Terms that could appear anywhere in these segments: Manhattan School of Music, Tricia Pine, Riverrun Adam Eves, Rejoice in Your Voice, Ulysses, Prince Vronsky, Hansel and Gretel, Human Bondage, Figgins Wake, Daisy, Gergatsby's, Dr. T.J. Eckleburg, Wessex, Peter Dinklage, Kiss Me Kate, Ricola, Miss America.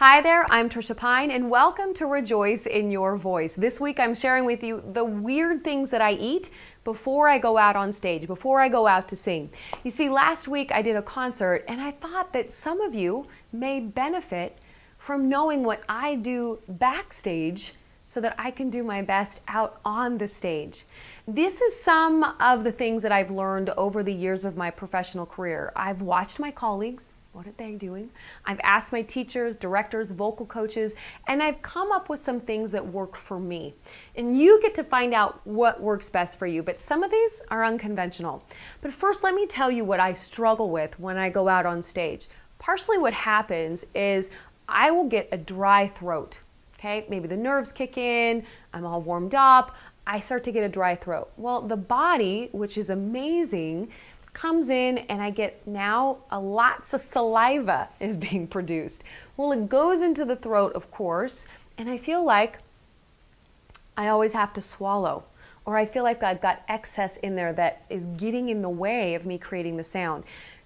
Hi there, I'm Tricia Pine and welcome to Rejoice in Your Voice. This week I'm sharing with you the weird things that I eat before I go out on stage, before I go out to sing. You see, last week I did a concert and I thought that some of you may benefit from knowing what I do backstage so that I can do my best out on the stage. This is some of the things that I've learned over the years of my professional career. I've watched my colleagues. What are they doing? I've asked my teachers, directors, vocal coaches, and I've come up with some things that work for me. And you get to find out what works best for you, but some of these are unconventional. But first, let me tell you what I struggle with when I go out on stage. Partially what happens is I will get a dry throat, okay? Maybe the nerves kick in, I'm all warmed up, I start to get a dry throat. Well, the body, which is amazing, comes in and I get now lots of saliva is being produced. Well, it goes into the throat, of course, and I feel like I always have to swallow, or I feel like I've got excess in there that is getting in the way of me creating the sound.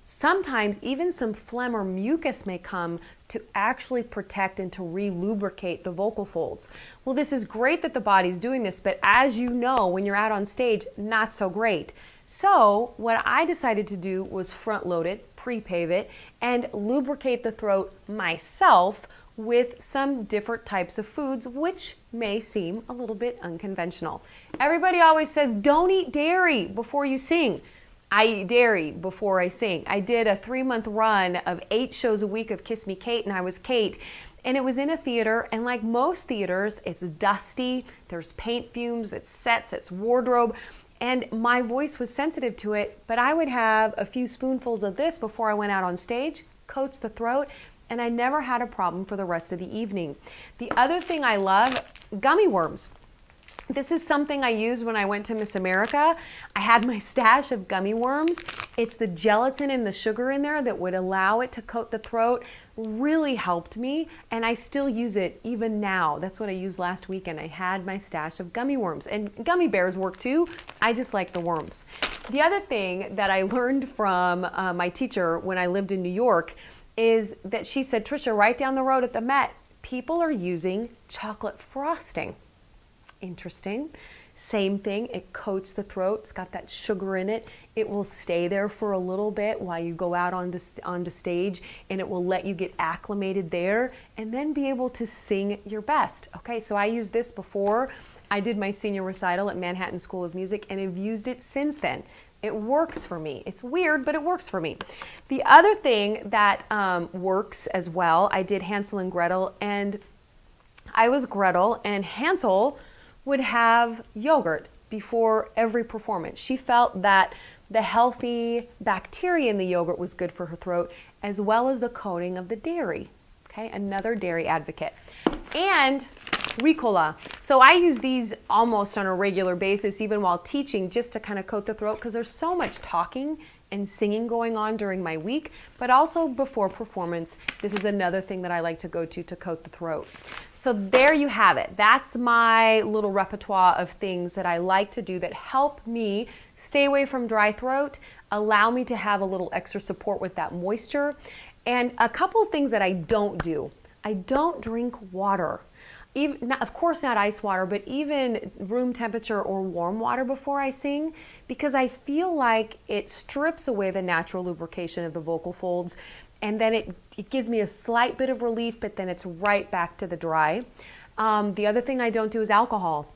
Sometimes even some phlegm or mucus may come to actually protect and to re-lubricate the vocal folds. Well, this is great that the body's doing this, but as you know, when you're out on stage, not so great. So what I decided to do was front load it, pre-pave it, and lubricate the throat myself with some different types of foods, which may seem a little bit unconventional. Everybody always says, don't eat dairy before you sing. I eat dairy before I sing. I did a 3-month run of 8 shows a week of Kiss Me Kate, and I was Kate. And it was in a theater, and like most theaters, it's dusty, there's paint fumes, it's sets, it's wardrobe, and my voice was sensitive to it, but I would have a few spoonfuls of this before I went out on stage, coats the throat, and I never had a problem for the rest of the evening. The other thing I love, gummy worms. This is something I used when I went to Miss America. I had my stash of gummy worms. It's the gelatin and the sugar in there that would allow it to coat the throat. Really helped me, and I still use it even now. That's what I used last weekend. I had my stash of gummy worms, and gummy bears work too. I just like the worms. The other thing that I learned from my teacher when I lived in New York is that she said, Tricia, right down the road at the Met, people are using chocolate frosting. Interesting. Same thing, it coats the throat, it's got that sugar in it. It will stay there for a little bit while you go out onto stage, and it will let you get acclimated there and then be able to sing your best. Okay, so I used this before I did my senior recital at Manhattan School of Music, and I've used it since then. It works for me. It's weird, but it works for me. The other thing that works as well, I did Hansel and Gretel, and I was Gretel, and Hansel would have yogurt before every performance. She felt that the healthy bacteria in the yogurt was good for her throat, as well as the coating of the dairy. Okay, another dairy advocate. And Ricola. So I use these almost on a regular basis, even while teaching, just to kind of coat the throat, because there's so much talking and singing going on during my week, but also before performance. This is another thing that I like to go to coat the throat. So there you have it. That's my little repertoire of things that I like to do that help me stay away from dry throat, allow me to have a little extra support with that moisture. And a couple of things that I don't do. I don't drink water. Even, of course not ice water, but even room temperature or warm water before I sing, because I feel like it strips away the natural lubrication of the vocal folds, and then it gives me a slight bit of relief, but then it's right back to the dry. The other thing I don't do is alcohol.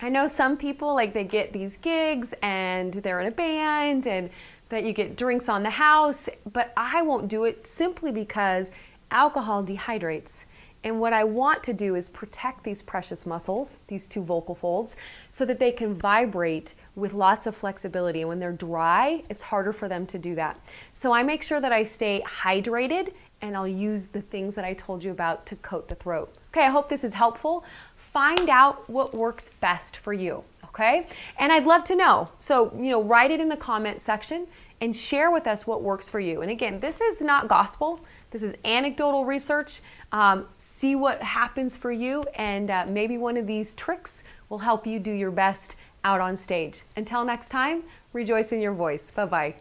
I know some people, like, they get these gigs and they're in a band and that you get drinks on the house, but I won't do it simply because alcohol dehydrates. And what I want to do is protect these precious muscles, these two vocal folds, so that they can vibrate with lots of flexibility. And when they're dry, it's harder for them to do that. So I make sure that I stay hydrated, and I'll use the things that I told you about to coat the throat. Okay, I hope this is helpful. Find out what works best for you, okay? And I'd love to know. So, you know, write it in the comment section and share with us what works for you. And again, this is not gospel. This is anecdotal research. See what happens for you, and maybe one of these tricks will help you do your best out on stage. Until next time, rejoice in your voice. Bye-bye.